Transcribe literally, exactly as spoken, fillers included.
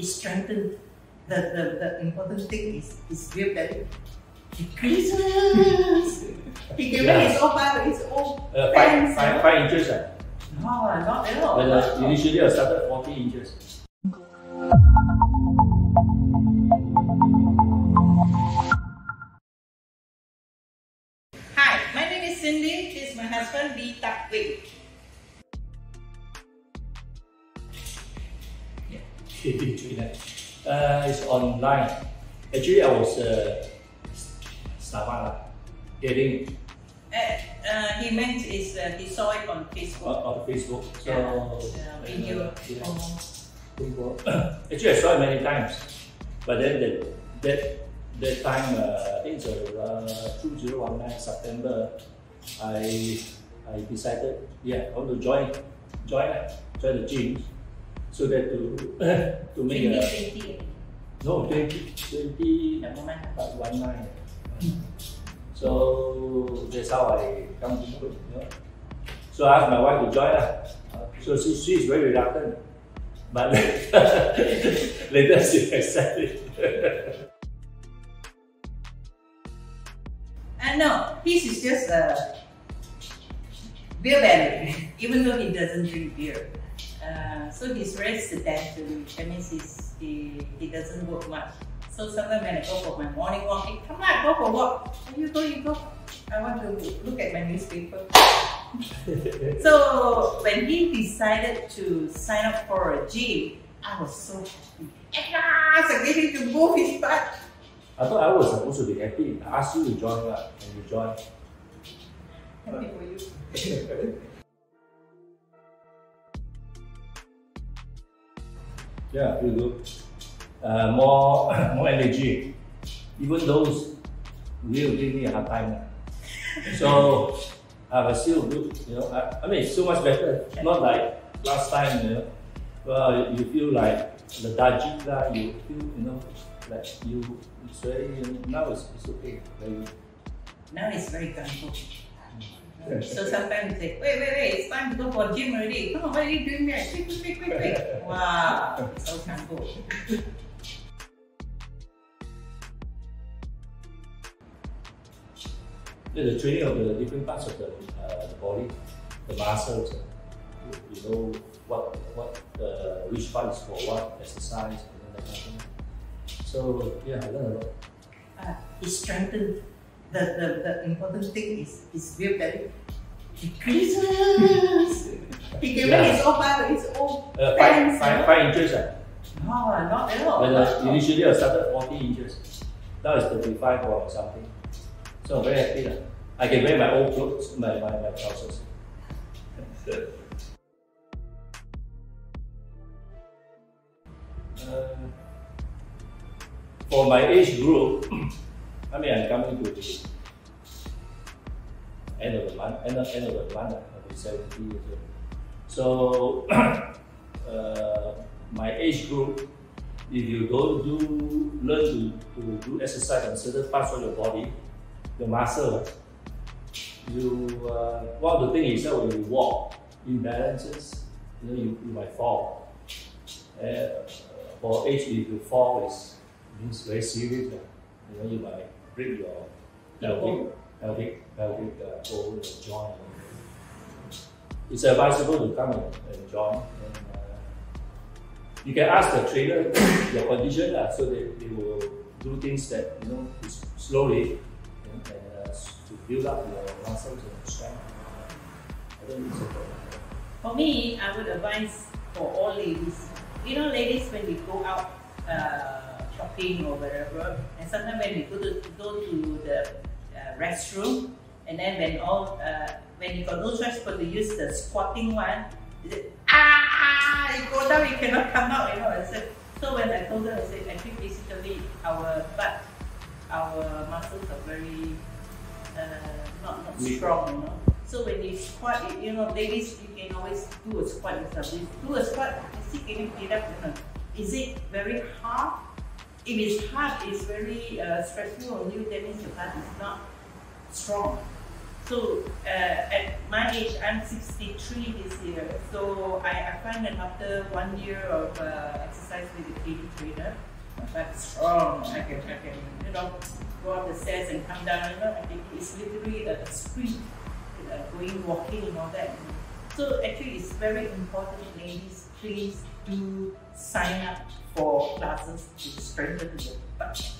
is strengthened. The, the, the important thing is his grip that it decreases. He can wear his own bike with his own uh, pants. Five, five, five inches? Uh? No, not at all. Well, uh, initially I started forty inches. Hi, my name is Cindy. This is my husband Lee Thak-Wing. Yeah, K D Trainer. Uh, it's online. Actually, I was uh, Starbucks getting. Uh, uh, he meant is uh, he saw it on Facebook. On, on Facebook, so yeah. uh, video. Yeah. Oh. Actually, I saw it many times, but then that that that time, uh, I think it's around two thousand nineteen September. I I decided, yeah, I want to join join join the gym. So that to to make a no twenty twenty one nine. So that's how I come to it. You know? So I asked my wife to join. Uh. So she she is very reluctant, but later she accepted. And no, this is just a beer belly, even though he doesn't drink beer. Uh, so he's very sedentary, that means he's, he, he doesn't work much. So sometimes when I go for my morning walk, he come on, go for a walk. You go, you go. I want to look at my newspaper. So when he decided to sign up for a gym, I was so happy. At last, I gave him to move his butt. I thought I was supposed to be happy. I asked you to join up and you joined. Happy for you. Yeah, I feel good. Uh, more, more energy. Even those will give me a hard time. So I feel good. You know, I, I mean, it's so much better. Not like last time. You know, well, you feel like the lethargic. You feel, you know, like you. It's very. You know, now it's, it's okay. Very. Now it's very comfortable. So sometimes you say, wait, wait, wait, it's time to go for gym already. Come on, why are you doing that? Quick, quick, quick, quick. Wow, so simple. Yeah, the training of the different parts of the, uh, the body, the muscles, you know, what, what, uh, which part is for what, exercise, and that kind of thing. So, yeah, I learned a lot. Uh, it strengthened. The, the, the important thing is his grip that it decreases. He can wear his own bike with his own uh, pants. Five, five, five inches? Uh? No, not at all. Well, uh, initially I started forty inches. Now it's thirty-five or something. So I'm very happy. Uh. I can wear my own clothes, my, my, my trousers. Uh, for my age group, I mean, I'm coming to the end of the month, end of, end of the month, I'll be seventy years old. So, uh, my age group, if you don't do, learn to, to do exercise on certain parts of your body, the muscle, you, uh, one of the things is that when you walk, imbalances, you know, you, you might fall. Uh, for age, if you fall, it's, it's very serious. You know, you might break your pelvic, pelvic, pelvic uh, bone, your joint. It's advisable to come and, and join. And, uh, you can ask the trainer your condition, uh, so that they will do things that, you know, slowly, and, and uh, to build up your muscles and strength. I don't think it's a problem. For me, I would advise for all ladies. You know, ladies, when we go out uh, shopping or wherever, and sometimes when we go to, go to the uh, restroom, and then when all uh, when you got no choice but to use the squatting one, you say, ah, you go down, you cannot come out, you know. I said, so when I told her, I said, I think basically our butt, our muscles are very uh, not not strong, you know. So when you squat, you, you know, ladies, you can always do a squat and stuff. You do a squat, you see, can you get up? You know, is it very hard? If it's hard, it's very uh, stressful on you, that means your butt is not strong. So uh, at my age, I'm sixty-three this year. So I, I find that after one year of uh, exercise with the K D Trainer, but strong, I can, I can, you know, go up the stairs and come down. You know, I think it's literally a sprint, you know, going walking and all that. So actually, it's very important, ladies. Please do sign up for classes to strengthen your butt.